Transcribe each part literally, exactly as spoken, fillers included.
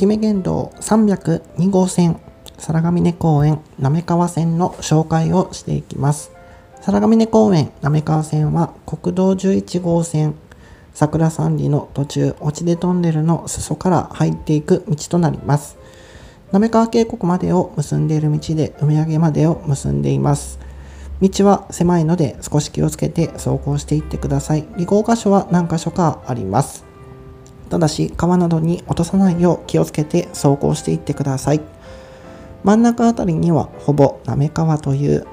愛媛県道さんびゃくに号線皿ヶ峰公園滑川線の紹介をしていきます。皿ヶ峰公園滑川線は国道じゅういち号線桜三里の途中落ち出トンネルの裾から入っていく道となります。滑川渓谷までを結んでいる道で海上げまでを結んでいます。道は狭いので少し気をつけて走行していってください。離合箇所は何箇所かあります。ただし川などに落とさないよう気をつけて走行していってください。真ん中あたりにはほぼ滑川という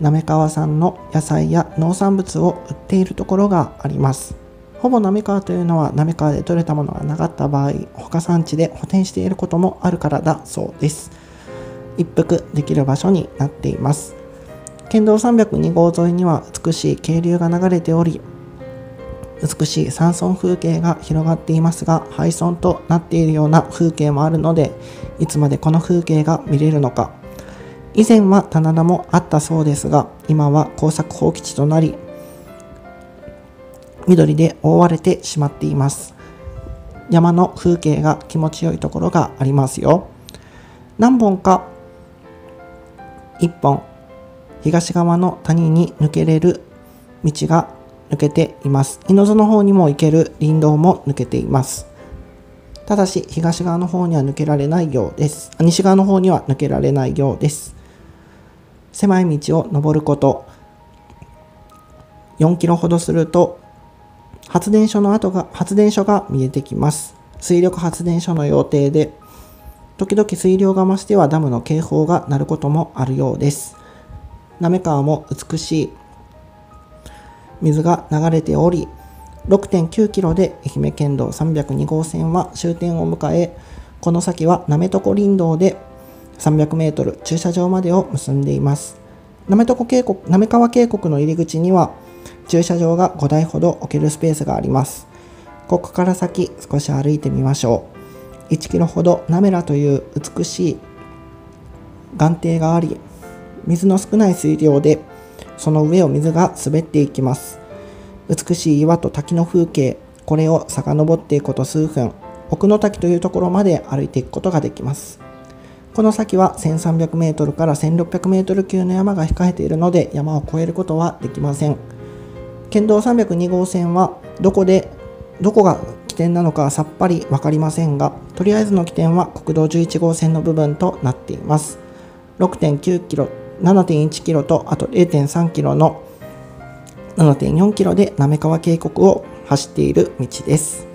滑川産の野菜や農産物を売っているところがあります。ほぼ滑川というのは滑川で採れたものがなかった場合、他産地で補填していることもあるからだそうです。一服できる場所になっています。県道さんびゃくに号沿いには美しい渓流が流れており、美しい山村風景が広がっていますが、廃村となっているような風景もあるので、いつまでこの風景が見れるのか。以前は棚田もあったそうですが、今は耕作放棄地となり、緑で覆われてしまっています。山の風景が気持ちよいところがありますよ。何本かいっぽん、東側の谷に抜けれる道が抜けています。犬津の方にも行ける林道も抜けています。ただし東側の方には抜けられないようです。西側の方には抜けられないようです。狭い道を登ることよんキロほどすると発電所の跡が発電所が見えてきます。水力発電所の予定で、時々水量が増してはダムの警報が鳴ることもあるようです。滑川も美しい水が流れており、ろくてんきゅうキロで愛媛県道さんびゃくに号線は終点を迎え、この先はなめとこ林道でさんびゃくメートル駐車場までを結んでいます。なめとこ渓谷、滑川渓谷の入り口には駐車場がごだいほど置けるスペースがあります。ここから先少し歩いてみましょう。いちキロほどなめらという美しい岩底があり、水の少ない水量でその上を水が滑っていきます。美しい岩と滝の風景、これを遡っていくこと数分、奥の滝というところまで歩いていくことができます。この先はせんさんびゃくメートルからせんろっぴゃくメートル級の山が控えているので、山を越えることはできません。県道さんびゃくに号線はどこでどこが起点なのかさっぱり分かりませんが、とりあえずの起点は国道じゅういち号線の部分となっています。ろくてんきゅうキロ、ななてんいちキロとあと れいてんさんキロの ななてんよんキロで滑川渓谷を走っている道です。